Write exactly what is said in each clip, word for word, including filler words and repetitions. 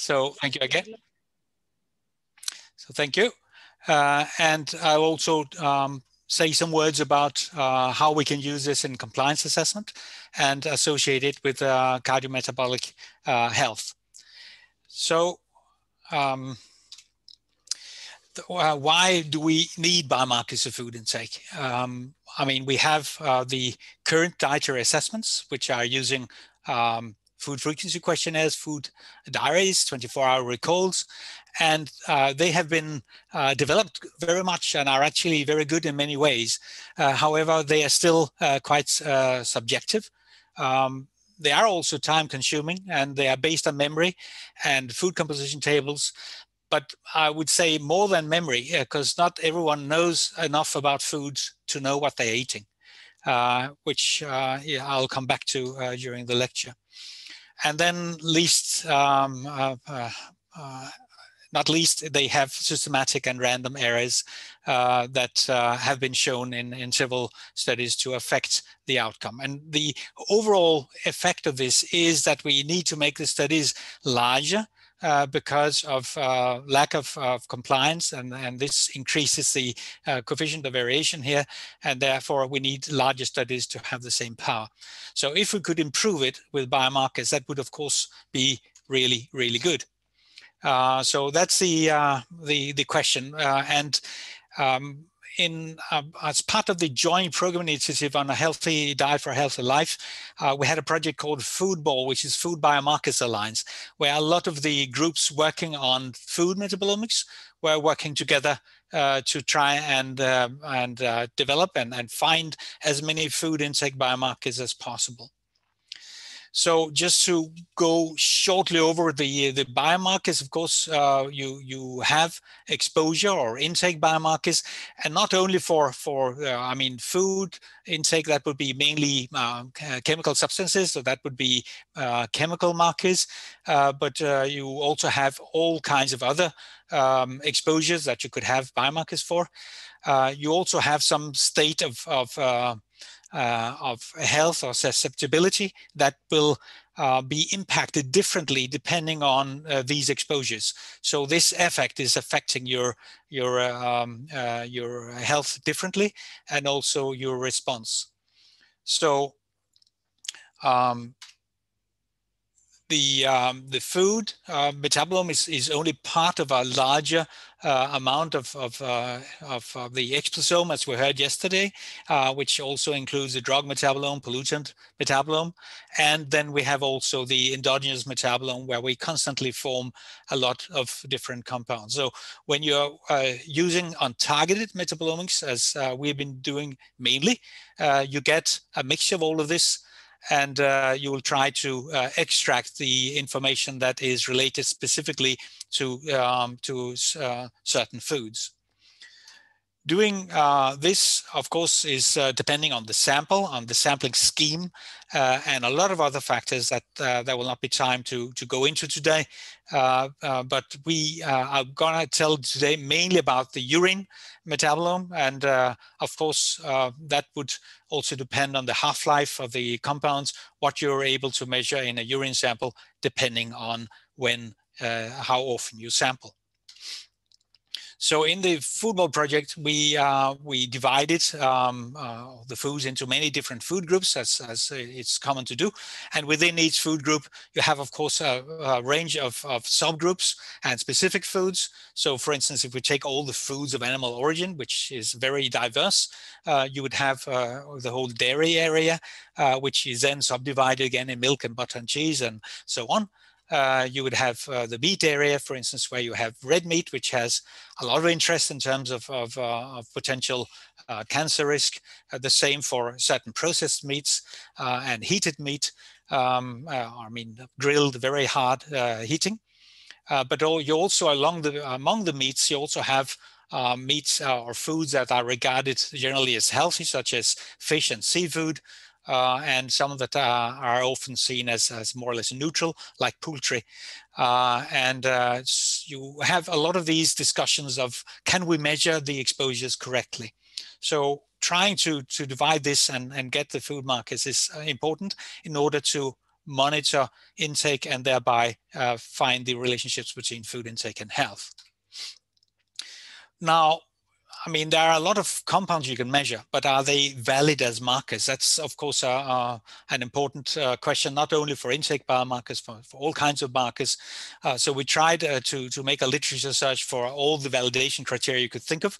So thank you again. So thank you. Uh, and I'll also um, say some words about uh, how we can use this in compliance assessment and associate it with uh, cardiometabolic uh, health. So um, uh, why do we need biomarkers of food intake? Um, I mean, we have uh, the current dietary assessments, which are using um, food frequency questionnaires, food diaries, twenty-four hour recalls, and uh, they have been uh, developed very much and are actually very good in many ways. Uh, however, they are still uh, quite uh, subjective. Um, they are also time consuming, and they are based on memory and food composition tables. But I would say more than memory, because yeah, not everyone knows enough about foods to know what they're eating, uh, which uh, yeah, I'll come back to uh, during the lecture. And then least, um, uh, uh, uh, not least, they have systematic and random errors uh, that uh, have been shown in, in several studies to affect the outcome. And the overall effect of this is that we need to make the studies larger uh, because of uh, lack of, of compliance, and, and this increases the uh, coefficient of variation here, and therefore we need larger studies to have the same power. So if we could improve it with biomarkers, that would of course be really, really good. Uh, so that's the uh, the the question, uh, and um, in uh, as part of the joint program initiative on a healthy diet for a healthy life, uh, we had a project called Foodball, which is Food Biomarkers Alliance, where a lot of the groups working on food metabolomics were working together uh, to try and uh, and uh, develop and and find as many food intake biomarkers as possible. So just to go shortly over the, the biomarkers, of course, uh, you, you have exposure or intake biomarkers, and not only for, for uh, I mean, food intake, that would be mainly uh, chemical substances, so that would be uh, chemical markers, uh, but uh, you also have all kinds of other um, exposures that you could have biomarkers for. Uh, you also have some state of, of uh, Uh, of health or susceptibility that will uh, be impacted differently depending on uh, these exposures. So this effect is affecting your your um, uh, your health differently, and also your response. So um, the um, the food uh, metabolome is is only part of a larger Uh, amount of of, uh, of of the exposome, as we heard yesterday, uh, which also includes the drug metabolome, pollutant metabolome, and then we have also the endogenous metabolome, where we constantly form a lot of different compounds. So when you're uh, using untargeted metabolomics, as uh, we've been doing mainly, uh, you get a mixture of all of this, and uh, you will try to uh, extract the information that is related specifically to, um, to uh, certain foods. Doing uh, this, of course, is uh, depending on the sample, on the sampling scheme, uh, and a lot of other factors that uh, there will not be time to, to go into today. Uh, uh, but we uh, are going to tell today mainly about the urine metabolome, and uh, of course, uh, that would also depend on the half-life of the compounds, what you're able to measure in a urine sample, depending on when, uh, how often you sample. So in the Foodball project, we uh, we divided um, uh, the foods into many different food groups, as, as it's common to do. And within each food group, you have, of course, a, a range of, of subgroups and specific foods. So for instance, if we take all the foods of animal origin, which is very diverse, uh, you would have uh, the whole dairy area, uh, which is then subdivided again in milk and butter and cheese and so on. Uh, you would have uh, the meat area, for instance, where you have red meat, which has a lot of interest in terms of, of, uh, of potential uh, cancer risk. Uh, the same for certain processed meats uh, and heated meat, um, uh, I mean, grilled, very hard uh, heating. Uh, but all, you also, along the, among the meats, you also have uh, meats uh, or foods that are regarded generally as healthy, such as fish and seafood. Uh, and some that uh, are often seen as, as more or less neutral, like poultry. Uh, and uh, you have a lot of these discussions of, can we measure the exposures correctly? So trying to, to divide this and, and get the food markers is important in order to monitor intake and thereby uh, find the relationships between food intake and health. Now, I mean, there are a lot of compounds you can measure, but are they valid as markers? That's, of course, uh, uh, an important uh, question, not only for intake biomarkers, for, for all kinds of markers. Uh, so we tried uh, to, to make a literature search for all the validation criteria you could think of,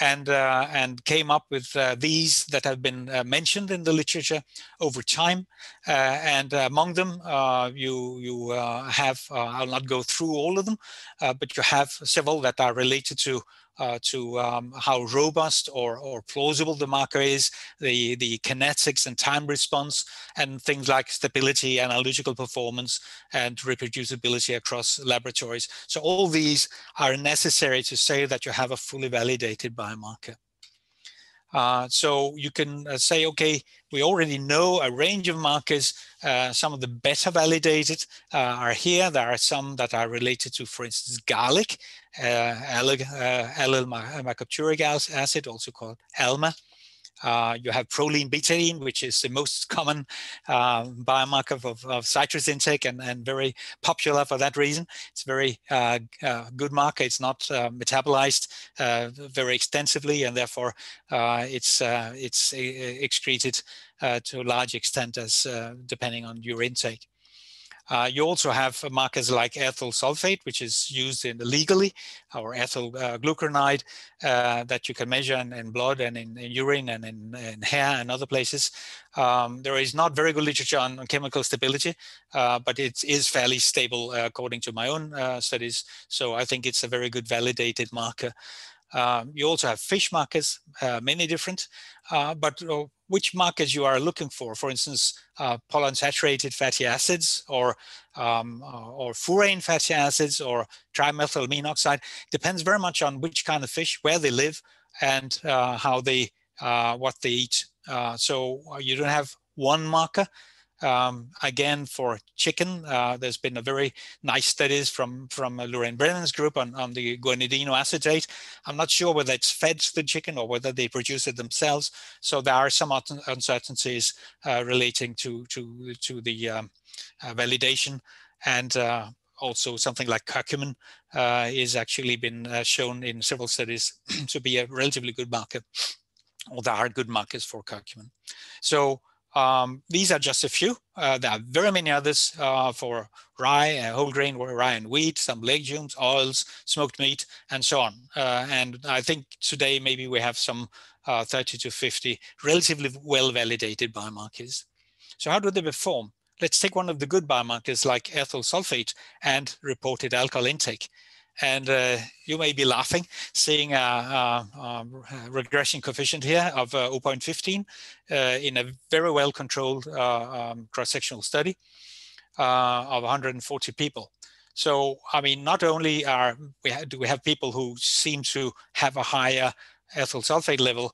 and, uh, and came up with uh, these that have been uh, mentioned in the literature over time. Uh, and uh, among them, uh, you, you uh, have, uh, I'll not go through all of them, uh, but you have several that are related to Uh, to um, how robust or, or plausible the marker is, the, the kinetics and time response, and things like stability, analytical performance, and reproducibility across laboratories. So all these are necessary to say that you have a fully validated biomarker. Uh, so you can uh, say, okay, we already know a range of markers. Uh, some of the better validated uh, are here. There are some that are related to, for instance, garlic, uh, allylmacopturic uh, acid, also called ALMA. Uh, you have proline betaine, which is the most common uh, biomarker of, of citrus intake and, and very popular for that reason. It's a very uh, uh, good marker. It's not uh, metabolized uh, very extensively, and therefore uh, it's, uh, it's excreted uh, to a large extent as uh, depending on your intake. Uh, you also have markers like ethyl sulfate, which is used in legally, or ethyl uh, glucuronide uh, that you can measure in, in blood and in, in urine and in, in hair and other places. Um, there is not very good literature on, on chemical stability, uh, but it is fairly stable uh, according to my own uh, studies. So I think it's a very good validated marker. Um, you also have fish markers, uh, many different, uh, but uh, which markers you are looking for, for instance, uh, polyunsaturated fatty acids or, um, or furan fatty acids or trimethylamine oxide, depends very much on which kind of fish, where they live, and uh, how they, uh, what they eat. Uh, so you don't have one marker. Um, again, for chicken, uh, there's been a very nice studies from, from Lorraine Brennan's group on, on the guanidino acetate. I'm not sure whether it's fed to the chicken or whether they produce it themselves. So there are some uncertainties uh, relating to, to, to the um, uh, validation. And uh, also something like curcumin uh, is actually been uh, shown in several studies to be a relatively good marker, or well, there are good markers for curcumin. So Um, these are just a few. Uh, there are very many others uh, for rye, uh, whole grain, rye and wheat, some legumes, oils, smoked meat, and so on. Uh, and I think today maybe we have some uh, thirty to fifty relatively well-validated biomarkers. So how do they perform? Let's take one of the good biomarkers like ethyl sulfate and reported alcohol intake. And uh, you may be laughing, seeing a, a, a regression coefficient here of uh, zero point one five uh, in a very well-controlled uh, um, cross-sectional study uh, of one hundred forty people. So, I mean, not only are we ha do we have people who seem to have a higher ethyl sulfate level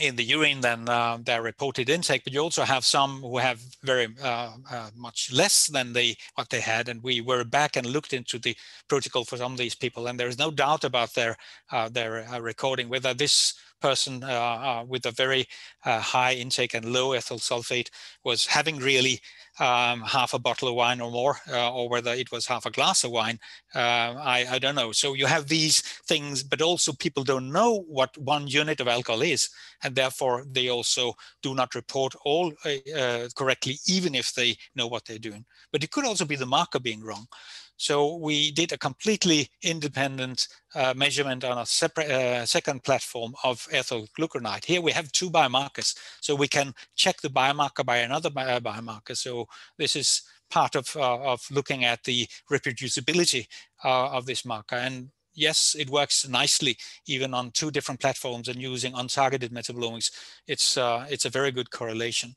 in the urine than uh, their reported intake, but you also have some who have very uh, uh, much less than they what they had. And we were back and looked into the protocol for some of these people, and there is no doubt about their uh, their uh, recording, whether this person uh, uh, with a very uh, high intake and low ethyl sulfate was having really um, half a bottle of wine or more, uh, or whether it was half a glass of wine. Uh, I, I don't know. So you have these things, but also people don't know what one unit of alcohol is, and therefore they also do not report all uh, correctly, even if they know what they're doing. But it could also be the marker being wrong. So we did a completely independent uh, measurement on a separate uh, second platform of ethyl glucuronide. Here we have two biomarkers, so we can check the biomarker by another bi biomarker. So this is part of, uh, of looking at the reproducibility uh, of this marker. And yes, it works nicely even on two different platforms, and using untargeted metabolomics, it's, uh, it's a very good correlation.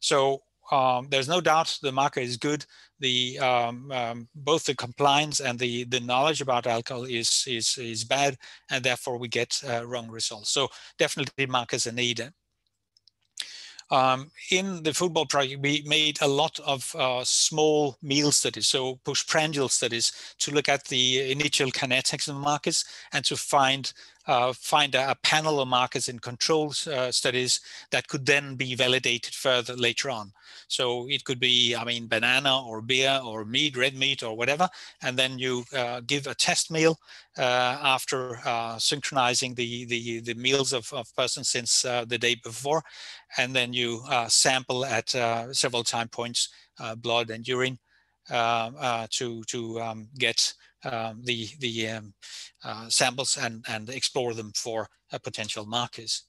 So Um, there's no doubt the marker is good. The um, um, both the compliance and the the knowledge about alcohol is is is bad, and therefore we get uh, wrong results. So definitely markers are needed. Um, in the football project, we made a lot of uh, small meal studies, so postprandial studies, to look at the initial kinetics of markers and to find uh, find a, a panel of markers in control uh, studies that could then be validated further later on. So it could be, I mean, banana or beer or meat, red meat or whatever, and then you uh, give a test meal uh, after uh, synchronizing the, the, the meals of, of persons since uh, the day before, and then you uh, sample at uh, several time points, uh, blood and urine, uh, uh, to, to um, get Um, the the um, uh, samples and and explore them for uh, potential markers,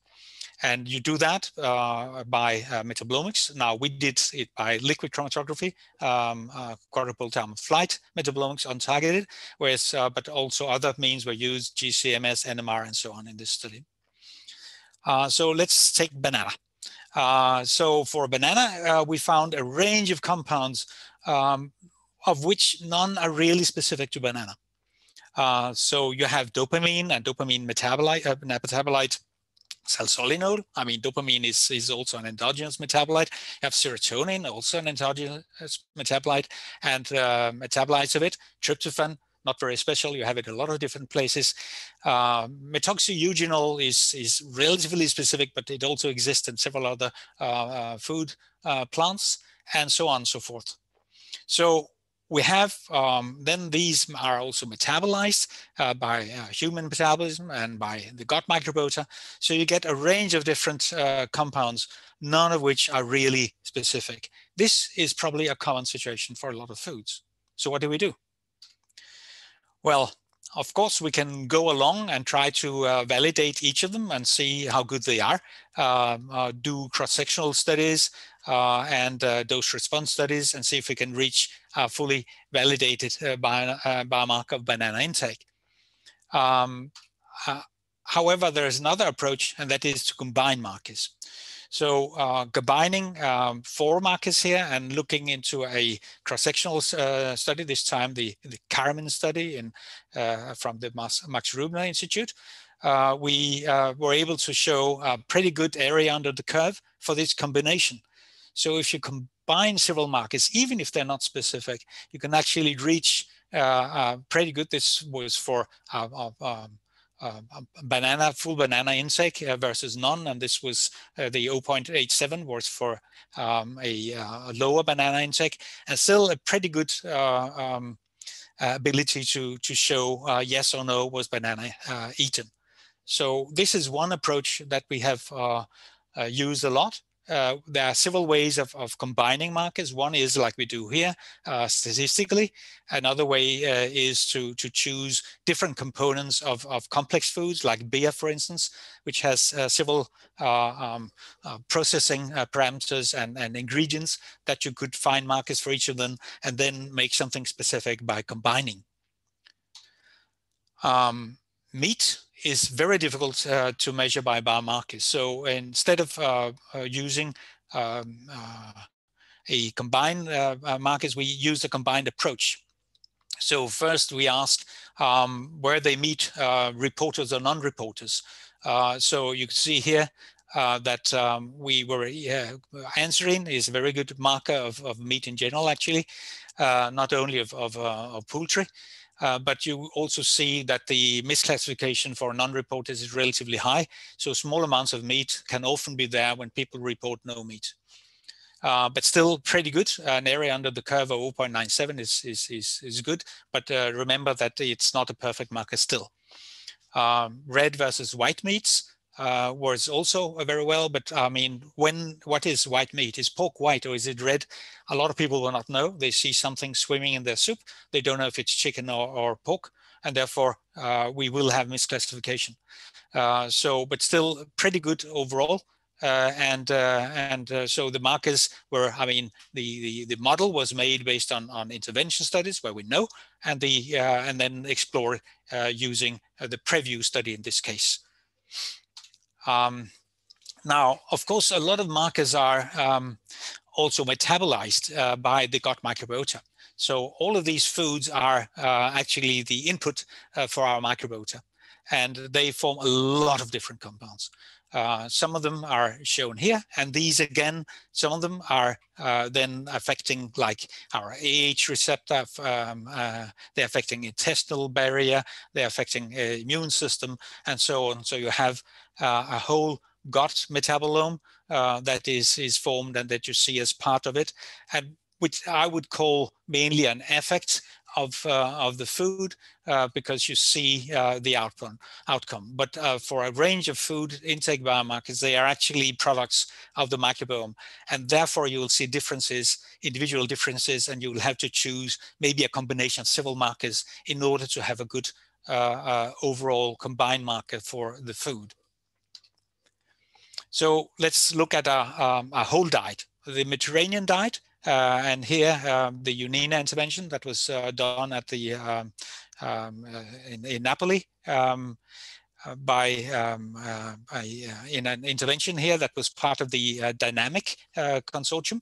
and you do that uh, by uh, metabolomics. Now we did it by liquid chromatography, um, uh, quadrupole time of flight metabolomics untargeted, whereas uh, but also other means were used, G C M S, N M R, and so on in this study. Uh, so let's take banana. Uh, so for banana, uh, we found a range of compounds, Um, of which none are really specific to banana. Uh, so you have dopamine and dopamine metabolite, uh, metabolite salsolinol. I mean, dopamine is, is also an endogenous metabolite. You have serotonin, also an endogenous metabolite, and uh, metabolites of it, tryptophan, not very special. You have it in a lot of different places. Uh, methoxyugenol is, is relatively specific, but it also exists in several other uh, uh, food uh, plants, and so on and so forth. So we have um, then these are also metabolized uh, by uh, human metabolism and by the gut microbiota. So you get a range of different uh, compounds, none of which are really specific. This is probably a common situation for a lot of foods. So what do we do? Well, of course, we can go along and try to uh, validate each of them and see how good they are, uh, uh, do cross-sectional studies, Uh, and uh, dose response studies, and see if we can reach a fully validated uh, bio, uh, biomarker of banana intake. Um, uh, however, there is another approach, and that is to combine markers. So uh, combining um, four markers here and looking into a cross-sectional uh, study, this time the, the Karaman study in, uh, from the Max Rubner Institute. Uh, we uh, were able to show a pretty good area under the curve for this combination. So if you combine several markers, even if they're not specific, you can actually reach uh, uh, pretty good. This was for uh, uh, uh, uh, banana, full banana intake uh, versus none. And this was uh, the zero point eight seven was for um, a, uh, a lower banana intake, and still a pretty good uh, um, ability to, to show uh, yes or no was banana uh, eaten. So this is one approach that we have uh, uh, used a lot. Uh, there are several ways of, of combining markers. One is like we do here, uh, statistically. Another way uh, is to, to choose different components of, of complex foods, like beer, for instance, which has uh, several uh, um, uh, processing uh, parameters and, and ingredients that you could find markers for each of them, and then make something specific by combining. Um, meat is very difficult uh, to measure by biomarkers. So instead of uh, uh, using um, uh, a combined uh, uh, markers, we use a combined approach. So first we asked um, where they meet uh, reporters or non-reporters. Uh, so you can see here uh, that um, we were uh, answering is a very good marker of, of meat in general, actually, uh, not only of, of, uh, of poultry. Uh, but you also see that the misclassification for non-reporters is relatively high. So small amounts of meat can often be there when people report no meat. Uh, but still pretty good. An area under the curve of zero point nine seven is, is, is, is good. But uh, remember that it's not a perfect marker still. Um, red versus white meats uh, was also very well. But I mean, when what is white meat? Is pork white or is it red? A lot of people will not know. They see something swimming in their soup. They don't know if it's chicken or, or pork, and therefore uh, we will have misclassification. Uh, so, but still pretty good overall. Uh, and uh, and uh, so the markers were, I mean, the, the the model was made based on on intervention studies where we know, and the uh, and then explore uh, using uh, the preview study in this case. Um, now, of course, a lot of markers are Um, also metabolized uh, by the gut microbiota. So all of these foods are uh, actually the input uh, for our microbiota, and they form a lot of different compounds. Uh, some of them are shown here, and these again, some of them are uh, then affecting like our A H receptor, um, uh, they're affecting intestinal barrier, they're affecting uh, immune system, and so on. So you have uh, a whole gut metabolome uh, that is, is formed and that you see as part of it, and which I would call mainly an effect of uh, of the food, uh, because you see uh, the outcome outcome but uh, for a range of food intake biomarkers, they are actually products of the microbiome, and therefore you will see differences, individual differences, and you will have to choose maybe a combination of several markers in order to have a good uh, uh, overall combined marker for the food. So let's look at our, um, our whole diet, the Mediterranean diet. Uh, and here, uh, the UNINA intervention that was uh, done at the um, um, uh, in, in Napoli um, uh, by um, uh, I, uh, in an intervention here that was part of the uh, dynamic uh, consortium,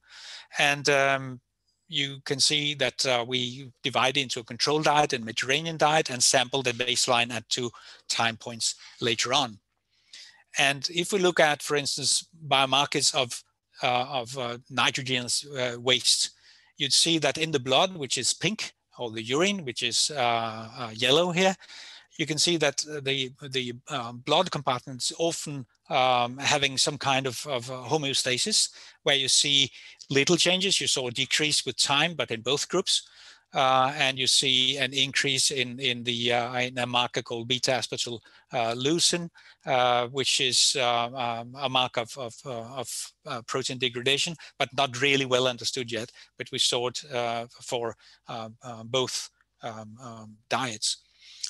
and um, you can see that uh, we divide into a control diet and Mediterranean diet and sample the baseline at two time points later on. And if we look at, for instance, biomarkers of Uh, of uh, nitrogen uh, waste, you'd see that in the blood, which is pink, or the urine, which is uh, uh, yellow here, you can see that the the uh, blood compartment is often um, having some kind of, of uh, homeostasis, where you see little changes. You saw a decrease with time, but in both groups, uh, and you see an increase in in the uh, in a marker called beta aspartyl uh, leucine, Uh, which is uh, um, a mark of, of, uh, of uh, protein degradation, but not really well understood yet, but we saw it uh, for uh, uh, both um, um, diets.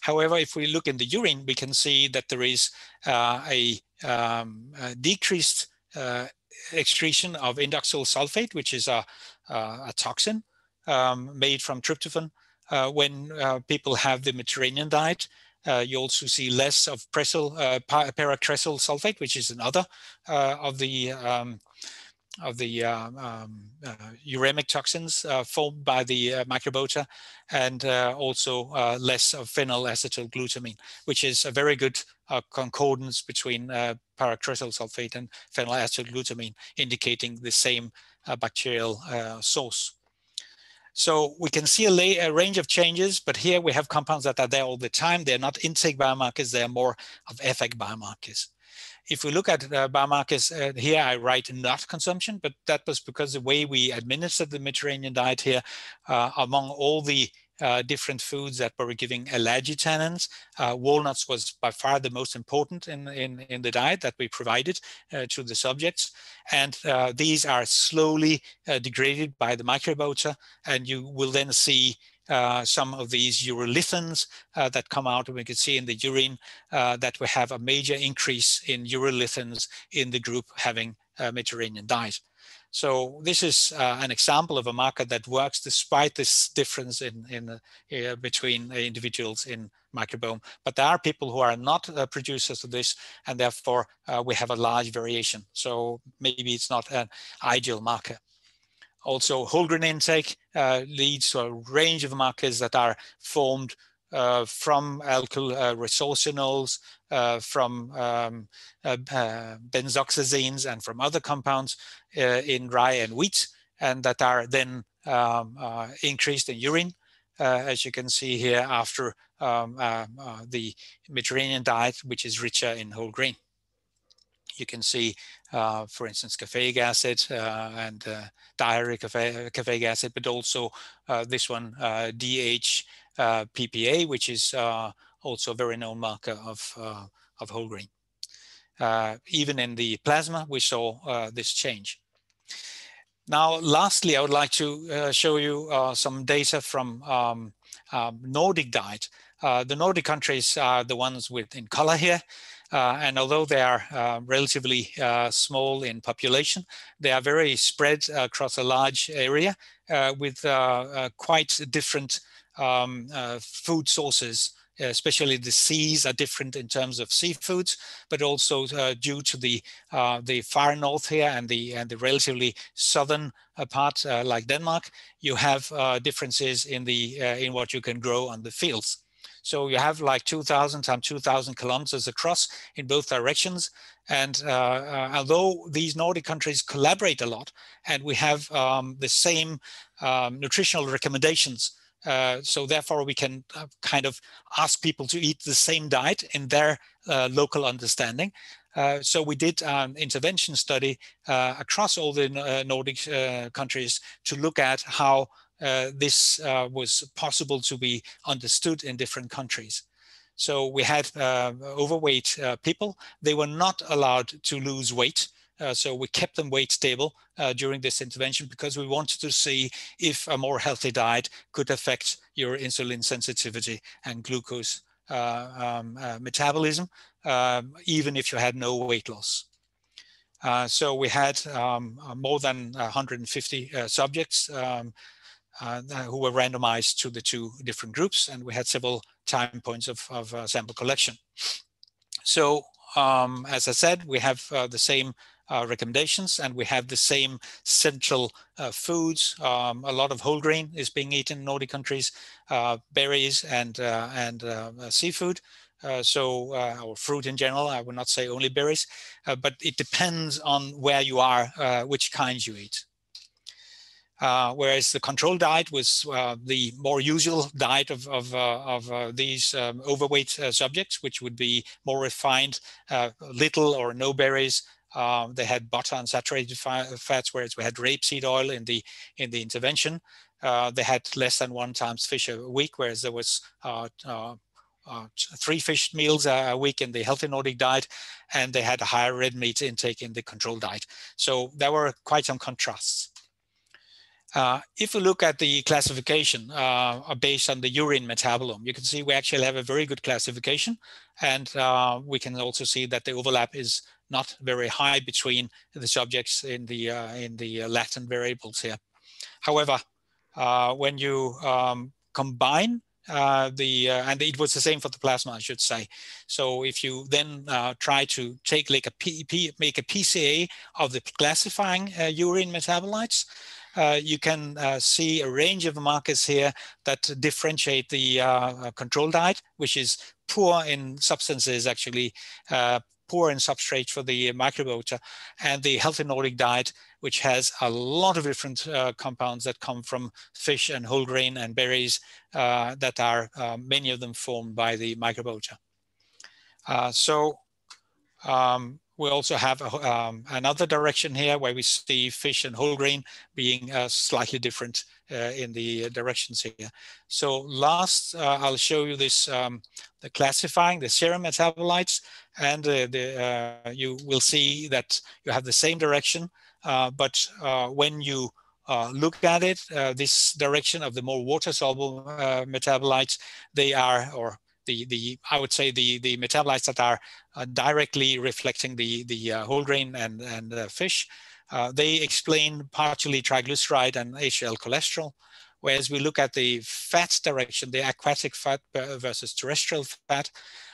However, if we look in the urine, we can see that there is uh, a, um, a decreased uh, excretion of indoxyl sulfate, which is a, uh, a toxin um, made from tryptophan uh, when uh, people have the Mediterranean diet. Uh, you also see less of presyl, uh, p-cresyl sulfate, which is another uh, of the um, of the um, um, uh, uremic toxins uh, formed by the uh, microbiota, and uh, also uh, less of phenylacetylglutamine, which is a very good uh, concordance between uh, p-cresyl sulfate and phenylacetylglutamine, indicating the same uh, bacterial uh, source. So we can see a, lay, a range of changes, but here we have compounds that are there all the time. They're not intake biomarkers, they're more of effect biomarkers. If we look at uh, biomarkers, uh, here I write not consumption, but that was because the way we administered the Mediterranean diet here, uh, among all the uh, different foods that were giving elagitanins, uh, walnuts was by far the most important in, in, in the diet that we provided uh, to the subjects. And uh, these are slowly uh, degraded by the microbiota, and you will then see Uh, some of these urolithins uh, that come out, and we can see in the urine uh, that we have a major increase in urolithins in the group having a Mediterranean diet. So this is uh, an example of a marker that works despite this difference in, in uh, between individuals in microbiome. But there are people who are not uh, producers of this, and therefore uh, we have a large variation. So maybe it's not an ideal marker. Also, whole grain intake uh, leads to a range of markers that are formed uh, from alkyl uh, resorcinols, uh, from um, uh, uh, benzoxazines, and from other compounds uh, in rye and wheat, and that are then um, uh, increased in urine, uh, as you can see here after um, uh, uh, the Mediterranean diet, which is richer in whole grain. You can see, uh, for instance, caffeic acid uh, and uh, dihydro caffeic acid, but also uh, this one, uh, D H uh, P P A, which is uh, also a very known marker of, uh, of whole grain. Uh, even in the plasma, we saw uh, this change. Now, lastly, I would like to uh, show you uh, some data from um, um, Nordic diet. Uh, the Nordic countries are the ones with in color here. Uh, and although they are uh, relatively uh, small in population, they are very spread across a large area uh, with uh, uh, quite different um, uh, food sources, especially the seas are different in terms of seafoods, but also uh, due to the uh, the far north here and the and the relatively southern part uh, like Denmark, you have uh, differences in the uh, in what you can grow on the fields. So you have like two thousand times two thousand kilometers across in both directions. And uh, uh, although these Nordic countries collaborate a lot, and we have um, the same um, nutritional recommendations, uh, so therefore we can uh, kind of ask people to eat the same diet in their uh, local understanding. Uh, so we did an intervention study uh, across all the uh, Nordic uh, countries to look at how uh, this uh, was possible to be understood in different countries. So we had uh, overweight uh, people. They were not allowed to lose weight. Uh, so we kept them weight stable uh, during this intervention because we wanted to see if a more healthy diet could affect your insulin sensitivity and glucose Uh, um, uh, metabolism, um, even if you had no weight loss. Uh, so we had um, uh, more than one hundred fifty uh, subjects um, uh, who were randomized to the two different groups, and we had several time points of, of uh, sample collection. So um, as I said, we have uh, the same Uh, recommendations, and we have the same central uh, foods. Um, a lot of whole grain is being eaten in Nordic countries, uh, berries and uh, and uh, seafood, uh, so uh, or fruit in general. I would not say only berries, uh, but it depends on where you are, uh, which kinds you eat. Uh, whereas the control diet was uh, the more usual diet of, of, uh, of uh, these um, overweight uh, subjects, which would be more refined, uh, little or no berries. Um, they had butter and saturated fats, whereas we had rapeseed oil in the in the intervention. Uh, they had less than one times fish a week, whereas there was uh, uh, uh, three fish meals a week in the healthy Nordic diet, and they had a higher red meat intake in the control diet. So there were quite some contrasts. Uh, if we look at the classification uh, based on the urine metabolome, you can see we actually have a very good classification, and uh, we can also see that the overlap is not very high between the subjects in the uh, in the latent variables here. However, uh, when you um, combine uh, the uh, and it was the same for the plasma, I should say. So if you then uh, try to take like a P P, make a P C A of the classifying uh, urine metabolites, uh, you can uh, see a range of markers here that differentiate the uh, control diet, which is poor in substances actually. Uh, poor in substrate for the microbiota, and the healthy Nordic diet, which has a lot of different uh, compounds that come from fish and whole grain and berries uh, that are uh, many of them formed by the microbiota. Uh, so um, we also have a, um, another direction here where we see fish and whole grain being uh, slightly different uh, in the directions here. So last, uh, I'll show you this, um, the classifying, the serum metabolites, and uh, the, uh, you will see that you have the same direction, uh, but uh, when you uh, look at it, uh, this direction of the more water-soluble uh, metabolites, they are, or The, the I would say the the metabolites that are uh, directly reflecting the the uh, whole grain and and uh, fish, uh, they explain partially triglyceride and H D L cholesterol. Whereas we look at the fat direction, the aquatic fat versus terrestrial fat,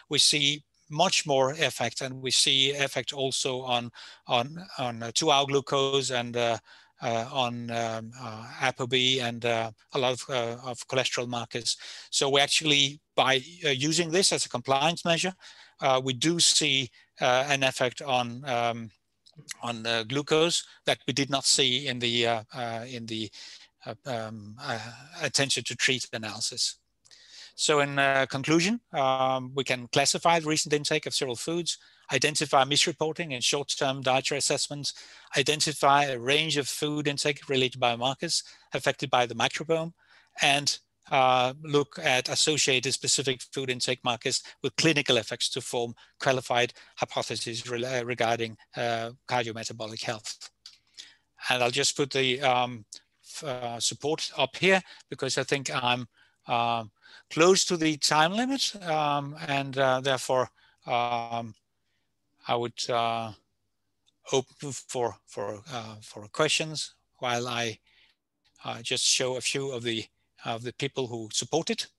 we see much more effect, and we see effect also on on on two-hour glucose and uh, Uh, on um, uh, ApoB and uh, a lot of, uh, of cholesterol markers. So we actually, by uh, using this as a compliance measure, uh, we do see uh, an effect on um, on uh, glucose that we did not see in the uh, uh, in the uh, um, uh, attention to treat analysis. So in uh, conclusion, um, we can classify the recent intake of several foods, identify misreporting and short-term dietary assessments, identify a range of food intake-related biomarkers affected by the microbiome, and uh, look at associated specific food intake markers with clinical effects to form qualified hypotheses re regarding uh, cardiometabolic health. And I'll just put the um, uh, support up here because I think I'm uh, close to the time limit, um, and uh, therefore, um, I would uh, open for for uh, for questions while I uh, just show a few of the of the people who supported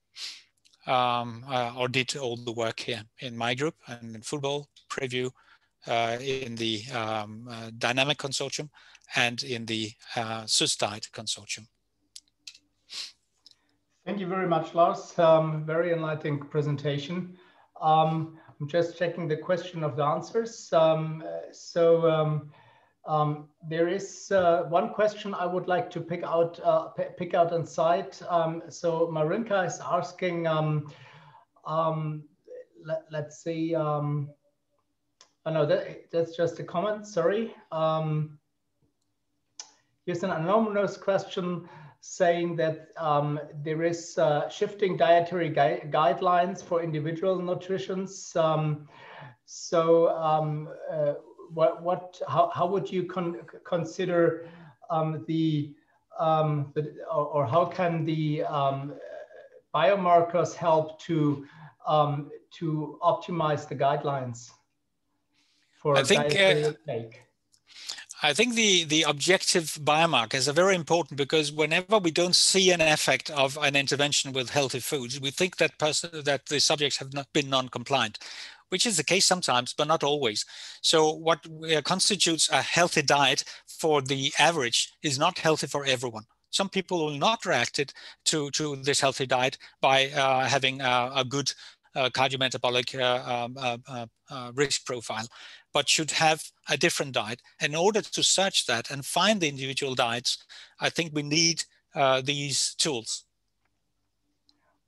um, uh, or did all the work here in my group and in Foodball Preview, uh, in the um, uh, Dynamic Consortium, and in the uh, SysDiet Consortium. Thank you very much, Lars. Um, very enlightening presentation. Um, I'm just checking the question of the answers. Um, so um, um, there is uh, one question I would like to pick out uh, pick out on site. Um, so Marinka is asking, um, um, let, let's see, um, oh no, that, that's just a comment, sorry. Um, here's an anonymous question saying that um, there is uh, shifting dietary gui guidelines for individual nutritions. Um, so um, uh, what, what, how, how would you con consider um, the, um, the or, or how can the um, biomarkers help to, um, to optimize the guidelines for I think, dietary uh... intake? I think the, the objective biomarkers are very important because whenever we don't see an effect of an intervention with healthy foods, we think that person that the subjects have not been non-compliant, which is the case sometimes, but not always. So what constitutes a healthy diet for the average is not healthy for everyone. Some people will not react it to, to this healthy diet by uh, having a, a good uh, cardiometabolic uh, um, uh, uh, risk profile, but should have a different diet. In order to search that and find the individual diets, I think we need uh, these tools.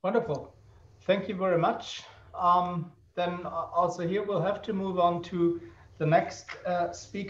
Wonderful. Thank you very much. Um, then also here we'll have to move on to the next uh, speaker.